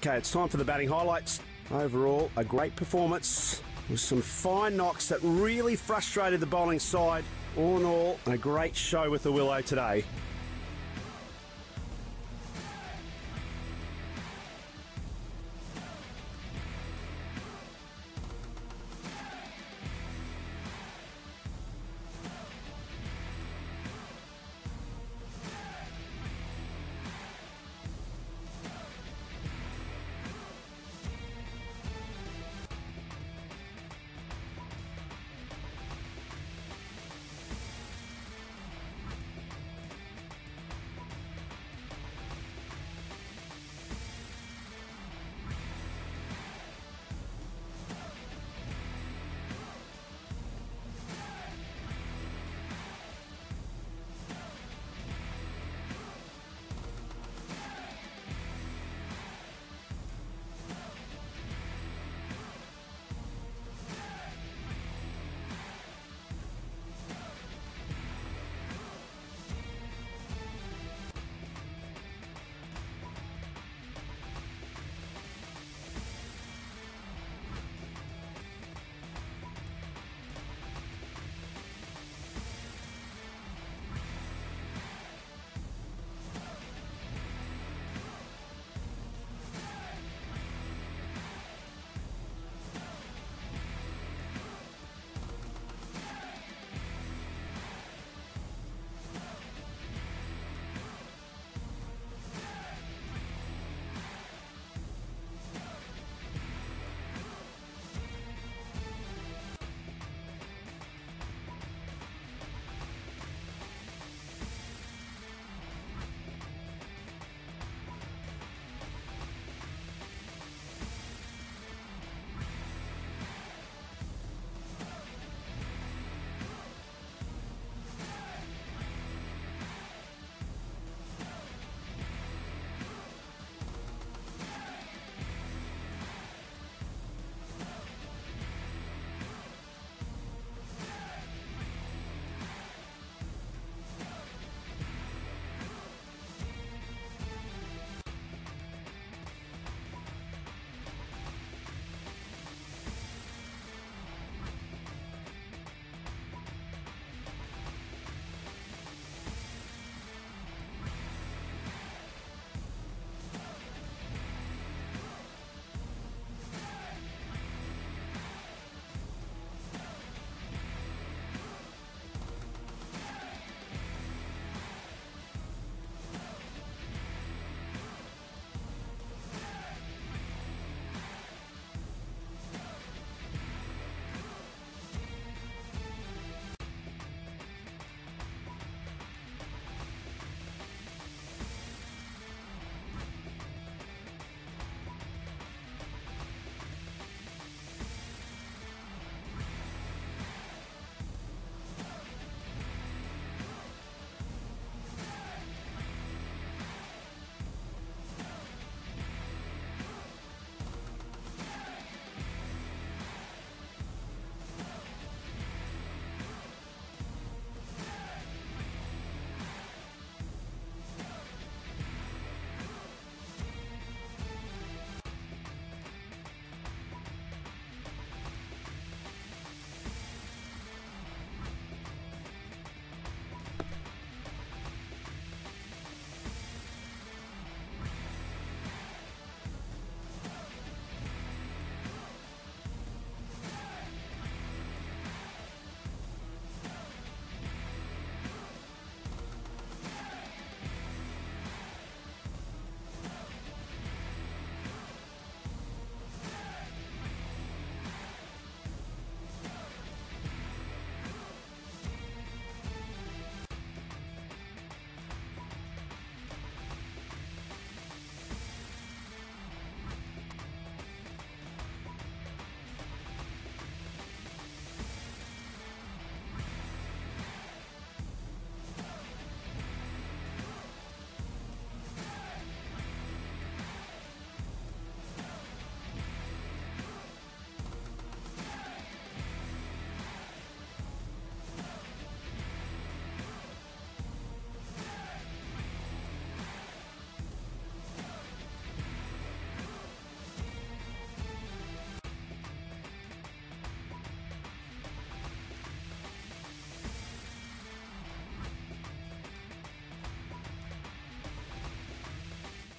Okay, it's time for the batting highlights. Overall, a great performance with some fine knocks that really frustrated the bowling side. All in all, a great show with the Willow today.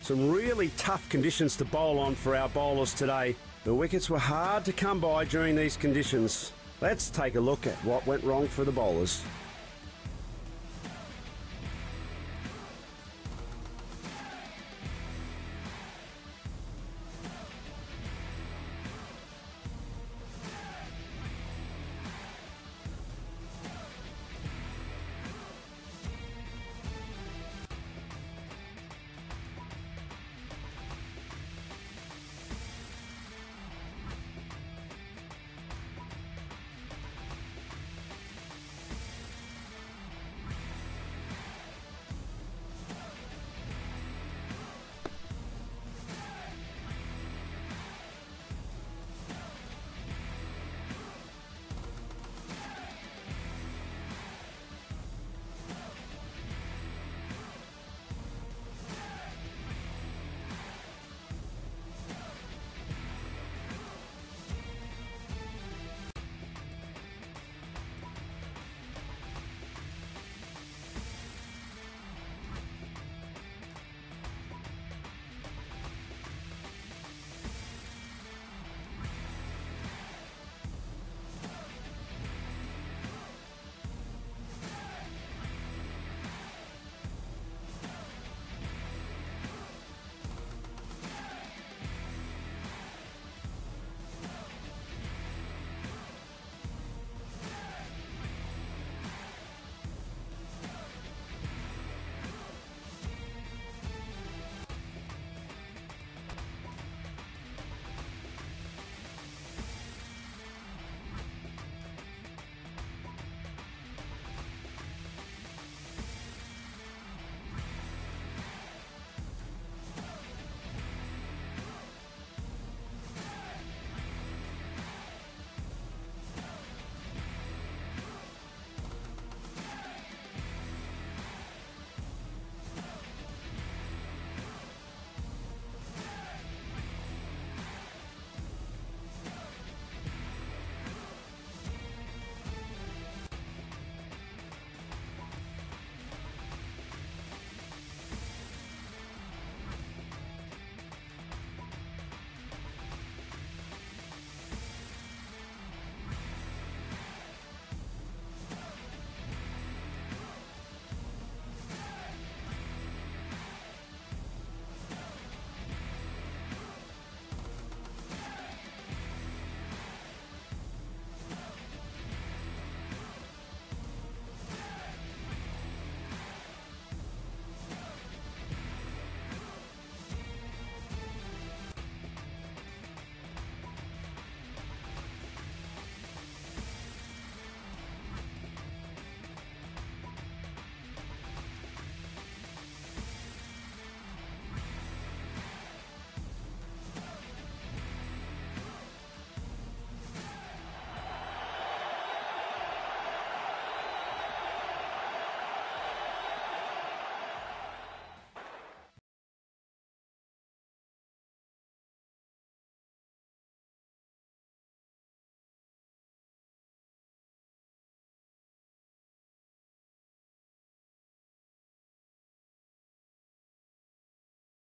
Some really tough conditions to bowl on for our bowlers today. The wickets were hard to come by during these conditions. Let's take a look at what went wrong for the bowlers.